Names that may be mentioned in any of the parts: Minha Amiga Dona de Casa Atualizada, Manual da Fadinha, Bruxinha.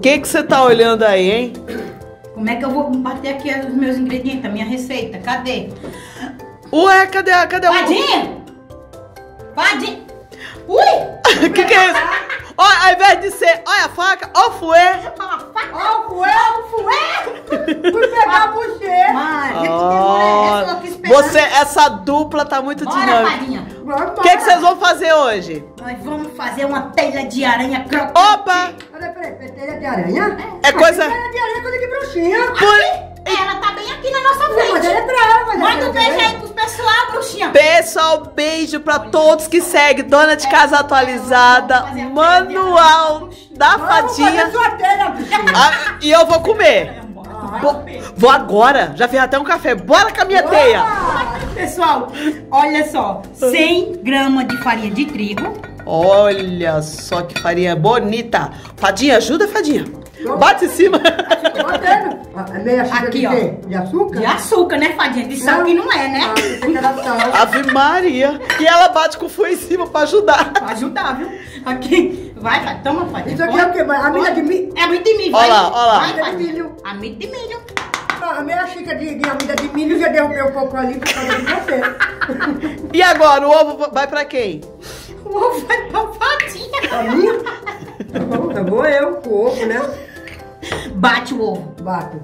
O que você tá olhando aí, hein? Como é que eu vou bater aqui os meus ingredientes, a minha receita? Cadê? Ué, cadê? Fadinha! Fadinha! Ui! Que é isso? Olha, ao invés de ser, olha a faca, ó o fuê! Ó o fuê! Fui pegar a bochecha! Mano, essa dupla tá muito dinâmica. O que vocês vão fazer hoje? Nós vamos fazer uma telha de aranha crocante. Opa! Peraí, telha de aranha? É coisa... Telha de aranha é coisa que bruxinha. Ela tá bem aqui na nossa frente. Mas ela é pra ela. Manda um beijo aí pros pessoal, bruxinha. Pessoal, beijo pra todos que seguem Dona de Casa Atualizada, Manual da Fadinha. E eu vou comer. Vou agora, já fiz até um café. Bora com a minha teia. Pessoal, olha só, 100 gramas de farinha de trigo. Olha só que farinha bonita. Fadinha, ajuda, Fadinha. Bate em cima. Aqui, ó. De açúcar? De açúcar, né, Fadinha? De sal que não é, né? Ave Maria. E ela bate com o fogo em cima pra ajudar. Pra ajudar, viu? Aqui. Vai, toma, Fadinha. Isso aqui é o quê? Amido de milho? É amido de milho, vai. Olha lá. Amido de milho. Amido de milho. A minha xícara de amido de milho já derrubei um pouco ali pra fazer de você. E agora, o ovo vai pra quem? O ovo vai pra Fadinha. Pra mim? Tá bom, eu com o ovo, né? Bate o ovo. Bate.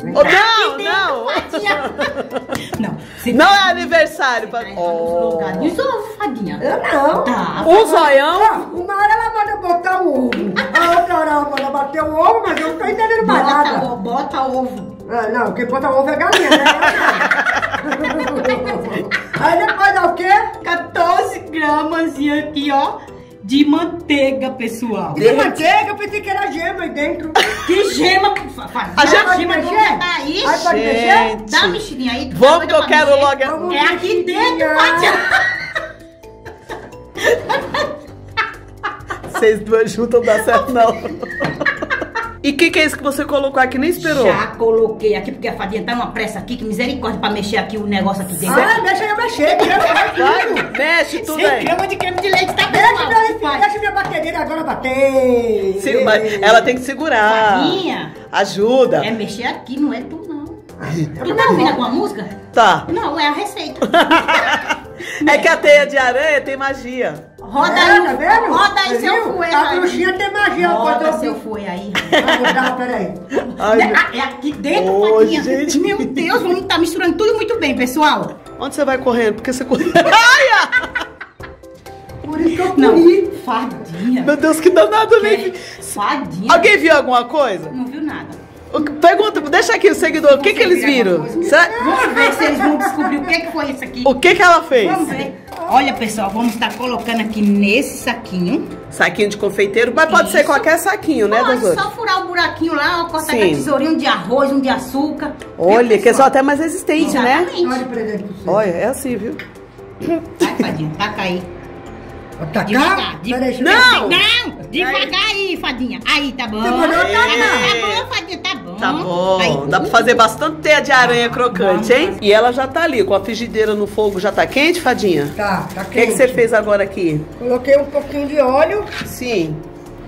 Não. Não é aniversário. Pra... Os ovos, Fadinha. Eu não. Tá. Um zoião. Uma hora ela manda botar o ovo. A outra hora ela manda bater o ovo, mas eu não tô entendendo mais nada. Bota o ovo. Não, quem bota o ovo é galinha, né? Aí depois dá o quê? 14 gramas e aqui, ó. De manteiga, pessoal. De manteiga? Eu pensei que era gema aí dentro. Que gema? A gema tá aí. Aí pode mexer? Dá uma mexidinha aí. Vamos que eu quero logo. É aqui dentro, Fadinha. Vocês duas juntas não dá certo, não. E o que é isso que você colocou aqui? Nem esperou. Já coloquei aqui, porque a Fadinha tá uma pressa aqui, que misericórdia pra mexer aqui o negócio aqui dentro. Deixa eu mexer. Mexe tudo aí. 100 gramas de creme de leite, tá bem? Deixa minha batedeira agora bater. Sim, mas ela tem que segurar. Fadinha. Ajuda. É mexer aqui, não é tu não. Tu tá ouvindo alguma música? Tá. Não, é a receita. É que a teia de aranha tem magia. Roda aí, tá vendo? Roda aí, seu fuê. A bruxinha tem magia. Roda seu fuê aí. Peraí. É aqui dentro, Fadinha. Meu Deus, vamos tá misturando tudo muito bem, pessoal. Onde você vai correndo? Porque você correu. Ai, por isso que eu corri. Fadinha. Meu Deus, que danado, né? Fadinha. Alguém viu alguma coisa? Não viu nada. Pergunta, deixa aqui o seguidor, o que eles viram? Vamos ver se eles vão descobrir o que foi isso aqui. O que ela fez? Vamos ver. Olha, pessoal, vamos estar colocando aqui nesse saquinho. Saquinho de confeiteiro, mas pode ser qualquer saquinho, né, doutor? Só furar o buraquinho lá, cortar com a tesourinha, um de arroz, um de açúcar. Olha, que é só até mais resistente, né? Olha, é assim, viu? Vai, Fadinha, taca aí. Devagar, devagar aí, Fadinha. Aí, tá bom. Tá bom, Fadinha, tá bom. Tá bom. Aí, dá pra fazer bastante teia de aranha crocante, hein? E ela já tá ali, com a frigideira no fogo, já tá quente, Fadinha? Tá quente. O que é que você fez agora aqui? Coloquei um pouquinho de óleo. Sim.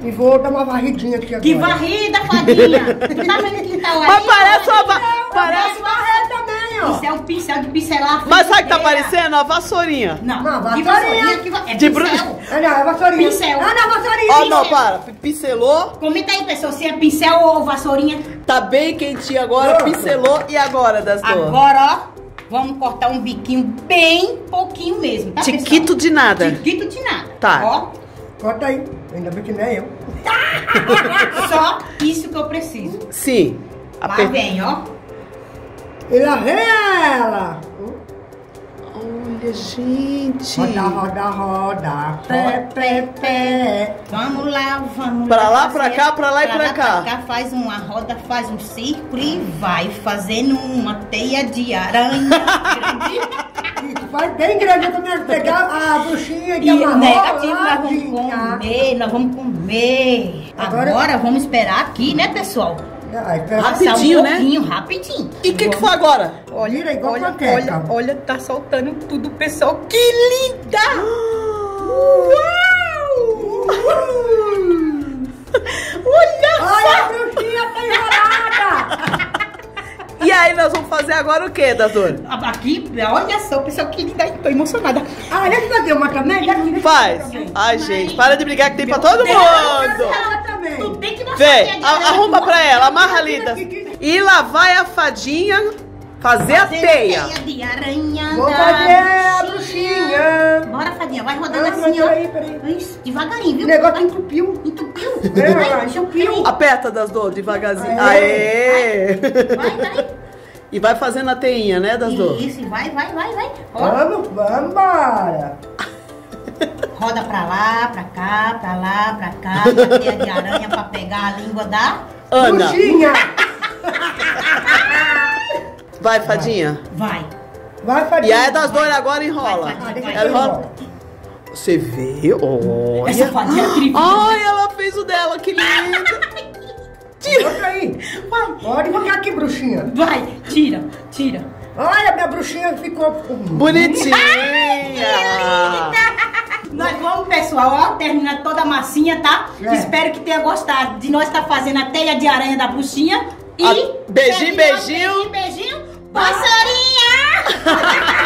E vou dar uma varridinha aqui agora. Que varrida, Fadinha! Tá vendo que tá aí? Mas parece uma varrida também, ó. Isso é um pincel de pincelar. Mas sabe o que tá parecendo? A vassourinha. Não, vassourinha. É de pincel. Não, é vassourinha. Pincel. Ah, não, vassourinha. Ó, não, para. Pincelou. Comenta aí, pessoal, se é pincel ou vassourinha. Tá bem quentinho agora, pincelou. E agora, das duas? Agora, ó, vamos cortar um biquinho bem pouquinho mesmo, tá, pessoal? Tiquito de nada. Tiquito de nada. Tá. Ó. Corta aí, ainda bem que não é eu. Só isso que eu preciso. Sim. Lá vem, ó. E lá vem ela. Olha, gente. Roda, roda, roda. Pé, pé, pé. Vamos lá, vamos lá. Pra lá, pra cá, pra lá e pra cá. Pra cá faz uma roda, faz um círculo e vai fazendo uma teia de aranha. Vai bem grande, eu também pegar a bruxinha e a negativo, nós vamos comer. Agora vamos esperar aqui, né, pessoal? Rapidinho, né? Rapidinho. E o que foi agora? Olha, olha, tá soltando tudo, pessoal. Que linda! Uau! Olha só! Olha a bruxinha aí nós vamos fazer agora o quê, doutora? Aqui, olha só, pessoal, que linda, tô emocionada. Ah, olha que deu uma canela aqui. Faz. Ai, gente, para de brigar que tem pra todo mundo. Tu tem que mostrar. Vem, arruma pra ela, amarra a linda. E lá vai a fadinha fazer a teia. De aranha. Vou fazer a bruxinha. Bora, fadinha, vai rodando assim, ó. Isso, devagarinho, viu? O negócio entupiu. Entupiu. Entupiu. Aperta das duas, devagarzinho. Aê! Vai, vai. E vai fazendo a teinha, né, das duas? Isso, vai. Vamos, vamos embora. Roda pra lá, pra cá, pra lá, pra cá. Pra teia de aranha pra pegar a língua da... Ana. Bruxinha. Vai, fadinha. Vai, fadinha. E aí das duas agora enrola. Ela enrola. Você vê? Olha. Essa fadinha é tripla. Ai, ela fez o dela, que linda. Tira aí. Vai, vou aqui, bruxinha. Vai, tira. Olha, minha bruxinha ficou bonitinha. Que linda. Nós vamos, pessoal, ó, terminando toda a massinha, tá? É. Espero que tenha gostado de nós estar fazendo a teia de aranha da bruxinha. E beijinho. Passarinha.